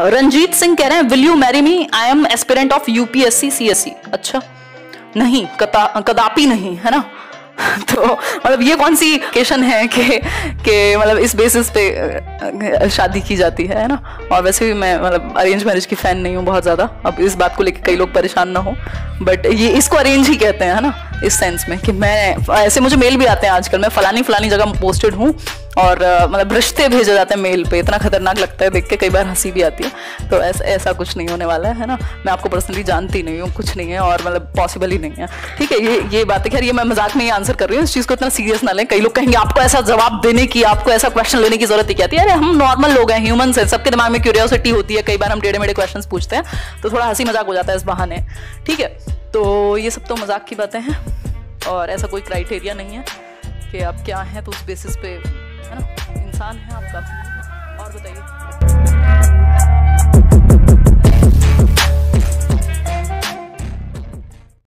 रंजीत सिंह कह रहे हैं will you marry me, I am aspirant of UPSC CSC. अच्छा, नहीं, कदापि नहीं, है ना। तो मतलब ये कौन सी केशन है कि मतलब इस बेसिस पे शादी की जाती है ना। और वैसे भी मैं मतलब अरेंज मैरिज की फैन नहीं हूँ बहुत ज़्यादा। अब इस बात को लेकर कई लोग परेशान ना हो, बट ये इसको अरेंज ही कहते हैं, है ना, इस सेंस में कि मैं ऐसे, मुझे मेल भी आते हैं आजकल, मैं फलानी जगह पोस्टेड हूँ और मतलब रिश्ते भेजे जाते हैं मेल पे। इतना खतरनाक लगता है देख के, कई बार हंसी भी आती है। तो ऐसा कुछ नहीं होने वाला है ना। मैं आपको पर्सनली जानती नहीं हूँ, कुछ नहीं है, और मतलब पॉसिबल ही नहीं है। ठीक है, ये बात है। खैर, ये मैं मजाक में ही आंसर कर रही हूँ, इस चीज़ को इतना सीरियस ना लें। कई लोग कहेंगे आपको ऐसा जवाब देने की, आपको ऐसा क्वेश्चन लेने की जरूरत ही क्या थी। अरे, हम नॉर्मल लोग हैं, ह्यूमन हैं, सबके दिमाग में क्यूरियोसिटी होती है। कई बार हम टेढ़े मेढ़े क्वेश्चन पूछते हैं तो थोड़ा हंसी मजाक हो जाता है इस बहाने। ठीक है, तो ये सब तो मजाक की बातें हैं और ऐसा कोई क्राइटेरिया नहीं है कि आप क्या हैं तो उस बेसिस पे, है ना, इंसान है आपका।